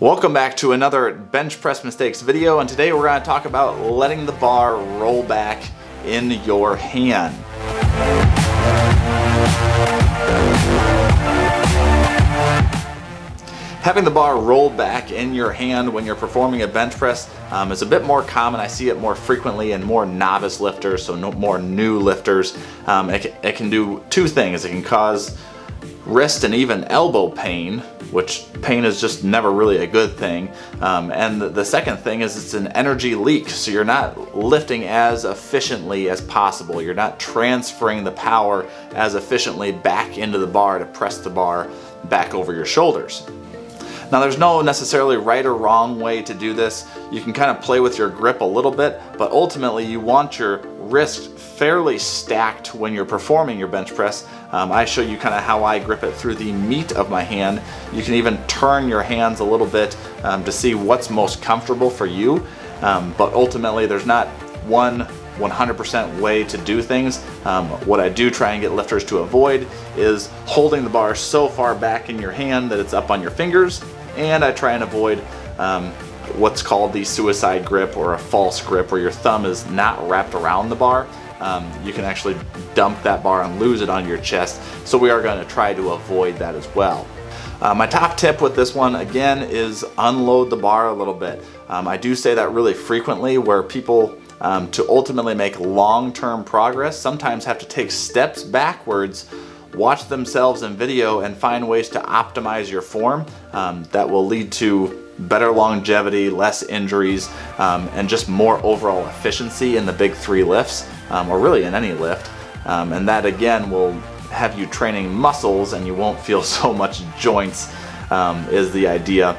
Welcome back to another bench press mistakes video, and today we're going to talk about letting the bar roll back in your hand. Having the bar roll back in your hand when you're performing a bench press is a bit more common. I see it more frequently in more novice lifters, so more new lifters. It can do two things. It can cause wrist and even elbow pain, which pain is just never really a good thing. And the second thing is it's an energy leak, so you're not lifting as efficiently as possible. You're not transferring the power as efficiently back into the bar to press the bar back over your shoulders. Now, there's no necessarily right or wrong way to do this. You can kind of play with your grip a little bit, but ultimately you want your wrist fairly stacked when you're performing your bench press. I show you kind of how I grip it through the meat of my hand. You can even turn your hands a little bit to see what's most comfortable for you. But ultimately there's not one 100% way to do things. What I do try and get lifters to avoid is holding the bar so far back in your hand that it's up on your fingers, and I try and avoid what's called the suicide grip or a false grip, where your thumb is not wrapped around the bar. You can actually dump that bar and lose it on your chest, so we are going to try to avoid that as well. My top tip with this one, again, is unload the bar a little bit. I do say that really frequently, where people to ultimately make long-term progress sometimes have to take steps backwards, watch themselves in video, and find ways to optimize your form that will lead to better longevity, less injuries, and just more overall efficiency in the big three lifts, or really in any lift. And that, again, will have you training muscles and you won't feel so much joints, is the idea.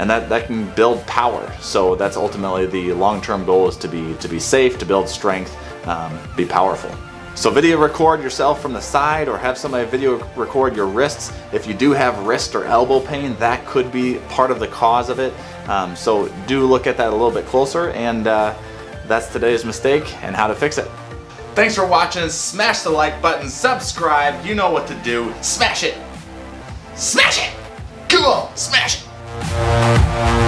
And that can build power. So that's ultimately the long-term goal, is to be safe, to build strength, be powerful. So video record yourself from the side, or have somebody video record your wrists. If you do have wrist or elbow pain, that could be part of the cause of it. So do look at that a little bit closer, and that's today's mistake and how to fix it. Thanks for watching. Smash the like button, subscribe, you know what to do. Smash it. Smash it. Come on, smash it.